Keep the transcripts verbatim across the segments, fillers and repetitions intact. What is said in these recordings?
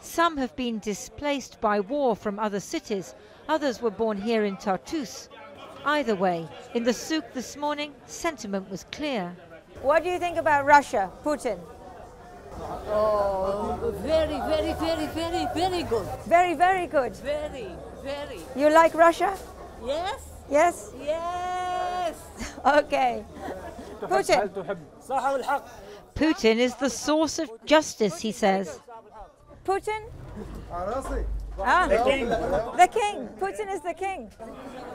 Some have been displaced by war from other cities. Others were born here in Tartus. Either way, in the souk this morning, sentiment was clear. What do you think about Russia, Putin? Oh, very, very, very, very, very good. Very, very good. Very, very. You like Russia? Yes. Yes? Yes. Okay. Putin. Putin is the source of justice, he says. Putin? Ah, the king. The king. Putin is the king.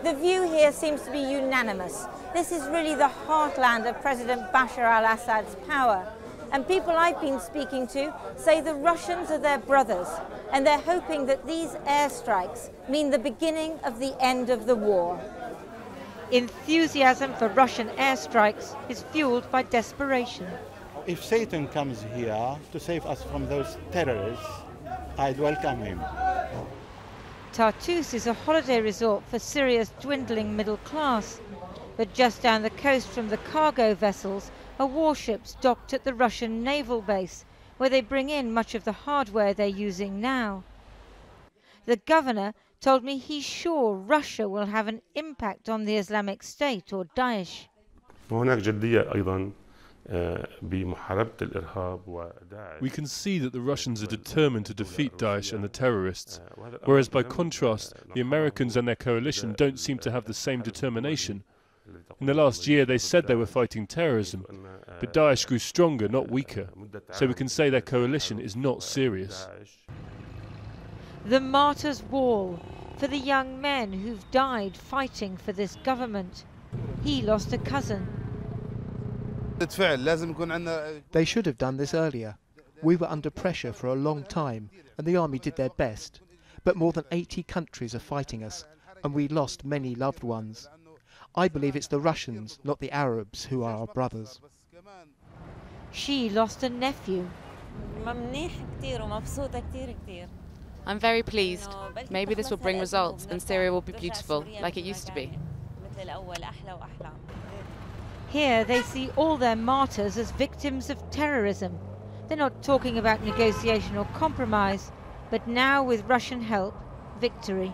The view here seems to be unanimous. This is really the heartland of President Bashar al-Assad's power. And people I've been speaking to say the Russians are their brothers, and they're hoping that these airstrikes mean the beginning of the end of the war. Enthusiasm for Russian airstrikes is fueled by desperation. If Satan comes here to save us from those terrorists, I'd welcome him. Tartus is a holiday resort for Syria's dwindling middle class. But just down the coast from the cargo vessels are warships docked at the Russian naval base, where they bring in much of the hardware they're using now. The governor told me he's sure Russia will have an impact on the Islamic State or Daesh. We can see that the Russians are determined to defeat Daesh and the terrorists, whereas by contrast, the Americans and their coalition don't seem to have the same determination. In the last year, they said they were fighting terrorism, but Daesh grew stronger, not weaker. So we can say their coalition is not serious. The Martyrs' Wall, for the young men who've died fighting for this government. He lost a cousin. They should have done this earlier. We were under pressure for a long time, and the army did their best. But more than eighty countries are fighting us, and we lost many loved ones. I believe it's the Russians, not the Arabs, who are our brothers. She lost a nephew. I'm very pleased. Maybe this will bring results and Syria will be beautiful, like it used to be. Here they see all their martyrs as victims of terrorism. They're not talking about negotiation or compromise, but now with Russian help, victory.